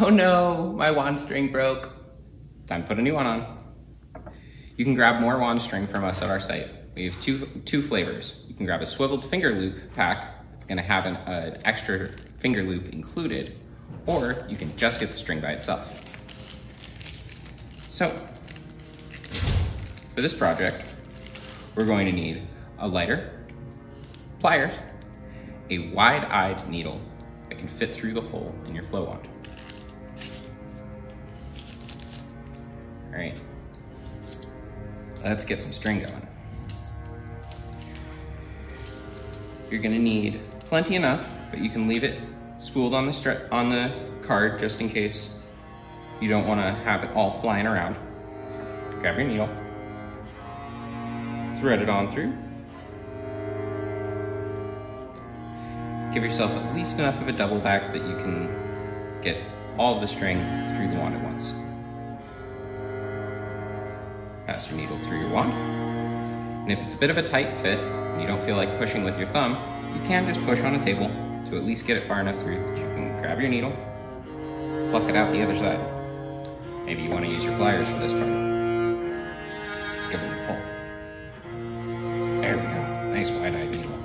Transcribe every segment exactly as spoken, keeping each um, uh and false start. Oh no, my wand string broke. Time to put a new one on. You can grab more wand string from us at our site. We have two, two flavors. You can grab a swiveled finger loop pack. It's gonna have an, uh, an extra finger loop included, or you can just get the string by itself. So, for this project, we're going to need a lighter, pliers, a wide-eyed needle that can fit through the hole in your flow wand. All right, let's get some string going. You're gonna need plenty enough, but you can leave it spooled on the, on the card just in case you don't wanna have it all flying around. Grab your needle, thread it on through. Give yourself at least enough of a double back that you can get all of the string through the wand at once. Pass your needle through your wand. And if it's a bit of a tight fit and you don't feel like pushing with your thumb, you can just push on a table to at least get it far enough through that you can grab your needle, pluck it out the other side. Maybe you want to use your pliers for this part. Give them a pull. There we go. Nice wide-eyed needle.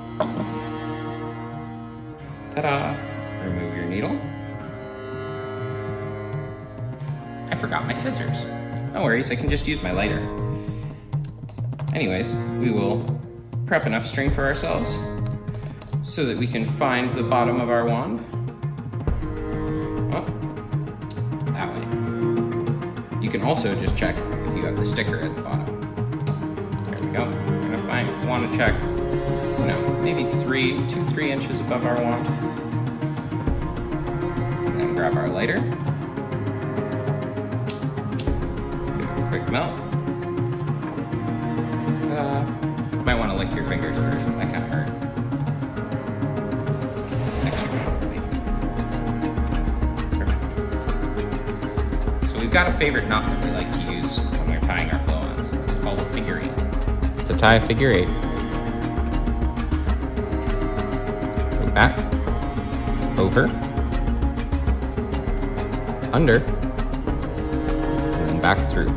Ta-da! Remove your needle. I forgot my scissors. No worries, I can just use my lighter. Anyways, we will prep enough string for ourselves so that we can find the bottom of our wand. Oh, that way. You can also just check if you have the sticker at the bottom. There we go. We're gonna find, wanna check, you know, maybe three, two, three inches above our wand. And then grab our lighter. Quick melt. Uh, might want to lick your fingers first, that kind of hurt. This extra Perfect. So we've got a favorite knot that we like to use when we're tying our flow ons. It's called a figure eight. To tie a figure eight. Go back, over, under, and then back through.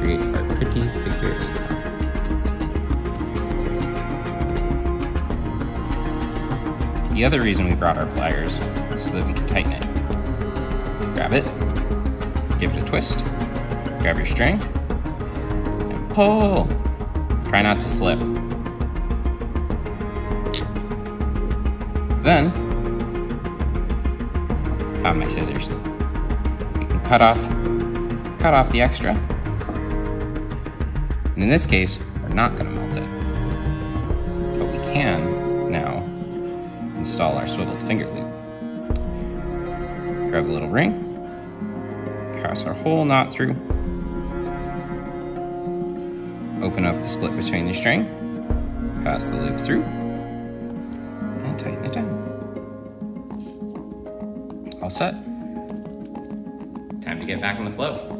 Create our pretty figure eight. The other reason we brought our pliers is so that we can tighten it. Grab it, give it a twist, grab your string, and pull. Try not to slip. Then, found my scissors. You can cut off, cut off the extra. And in this case, we're not going to melt it, but we can now install our swiveled finger loop. Grab a little ring, cross our whole knot through, open up the split between the string, pass the loop through, and tighten it down. All set. Time to get back in the flow.